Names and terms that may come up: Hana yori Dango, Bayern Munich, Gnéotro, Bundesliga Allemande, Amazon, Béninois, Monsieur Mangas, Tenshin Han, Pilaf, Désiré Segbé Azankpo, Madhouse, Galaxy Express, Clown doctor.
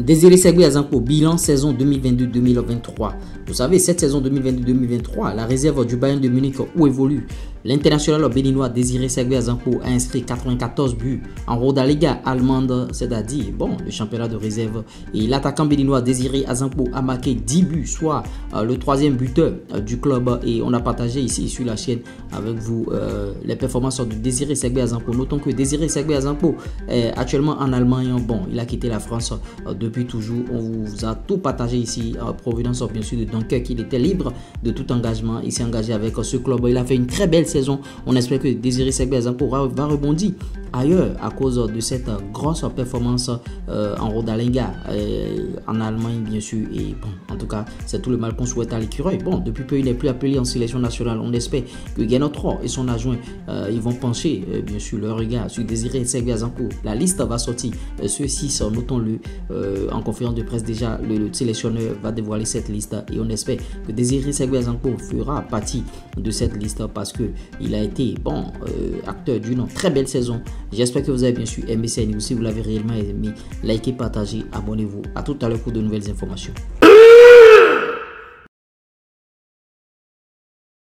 Désiré Segbé Azankpo, bilan saison 2022-2023. Vous savez, cette saison 2022-2023, la réserve du Bayern de Munich où évolue l'international béninois Désiré Segbé Azankpo a inscrit 94 buts en Bundesliga allemande, c'est-à-dire le championnat de réserve. Et l'attaquant béninois Désiré Azankpo a marqué 10 buts, soit le troisième buteur du club. Et on a partagé ici sur la chaîne avec vous les performances de Désiré Segbé Azankpo. Notons que Désiré Segbé Azankpo est actuellement en Allemagne. Il a quitté la France depuis toujours. On vous a tout partagé ici, provenance bien sûr de Dunkerque. Il était libre de tout engagement. Il s'est engagé avec ce club. Il a fait une très belle saison. On espère que Désiré Segbé Azankpo va rebondir ailleurs à cause de cette grosse performance en Bundesliga en Allemagne bien sûr. Et en tout cas, c'est tout le mal qu'on souhaite à l'écureuil. Depuis peu, il n'est plus appelé en sélection nationale. On espère que Gnéotro et son adjoint ils vont pencher bien sûr leur regard sur Désiré Segbé Azankpo. La liste va sortir ceux-ci, notons-le, en conférence de presse déjà le sélectionneur va dévoiler cette liste et on espère que Désiré Segbé Azankpo fera partie de cette liste parce que il a été acteur d'une très belle saison. J'espère que vous avez bien sûr aimé cette news. Si vous l'avez réellement aimé, likez, partagez, abonnez-vous. À tout à l'heure pour de nouvelles informations.